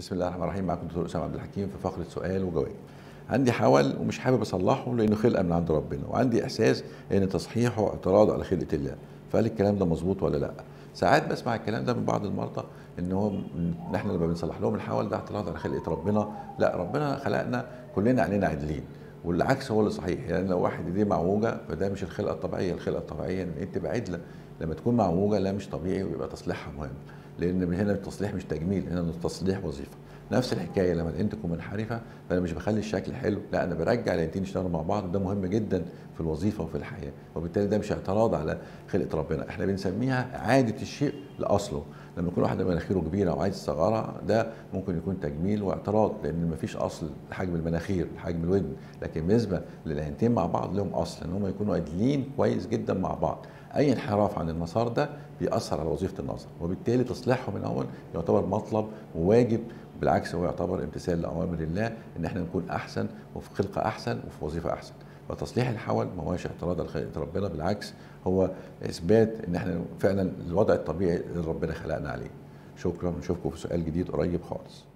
بسم الله الرحمن الرحيم. معاكم دكتور اسامه عبد الحكيم في فقره سؤال وجواب. عندي حول ومش حابب اصلحه لانه خلقه من عند ربنا، وعندي احساس ان تصحيحه اعتراض على خلقه الله، فهل الكلام ده مظبوط ولا لا؟ ساعات بسمع الكلام ده من بعض المرضى ان هو احنا لما بنصلح لهم الحول ده اعتراض على خلقه ربنا. لا، ربنا خلقنا كلنا علينا عادلين، والعكس هو اللي صحيح. يعني لو واحد ايديه معوجه فده مش الخلقه الطبيعيه، الخلقه الطبيعيه ان انت تبقى عدله. لما تكون معوجه لا مش طبيعي، ويبقى تصليحها مهم، لان هنا التصليح مش تجميل، هنا التصليح وظيفه. نفس الحكايه لما العين تكون منحرفه فانا مش بخلي الشكل حلو، لا انا برجع العينتين يشتغلوا مع بعض، وده مهم جدا في الوظيفه وفي الحياه، وبالتالي ده مش اعتراض على خلقه ربنا، احنا بنسميها اعاده الشيء لاصله. لما يكون واحده مناخيره كبيره وعايز يصغرها ده ممكن يكون تجميل واعتراض، لان مفيش اصل لحجم المناخير لحجم الودن، لكن بالنسبه للعينتين مع بعض لهم اصل ان هم يكونوا عادلين كويس جدا مع بعض. اي انحراف عن المسار ده بيأثر على وظيفه النظر، وبالتالي تصليحه من اول يعتبر مطلب وواجب، بالعكس هو يعتبر امتثال لاوامر الله ان احنا نكون احسن وفي خلقه احسن وفي وظيفه احسن. فتصليح الحول ما هوش اعتراض على خلقه ربنا، بالعكس هو اثبات ان احنا فعلا الوضع الطبيعي اللي ربنا خلقنا عليه. شكرا، نشوفكم في سؤال جديد قريب خالص.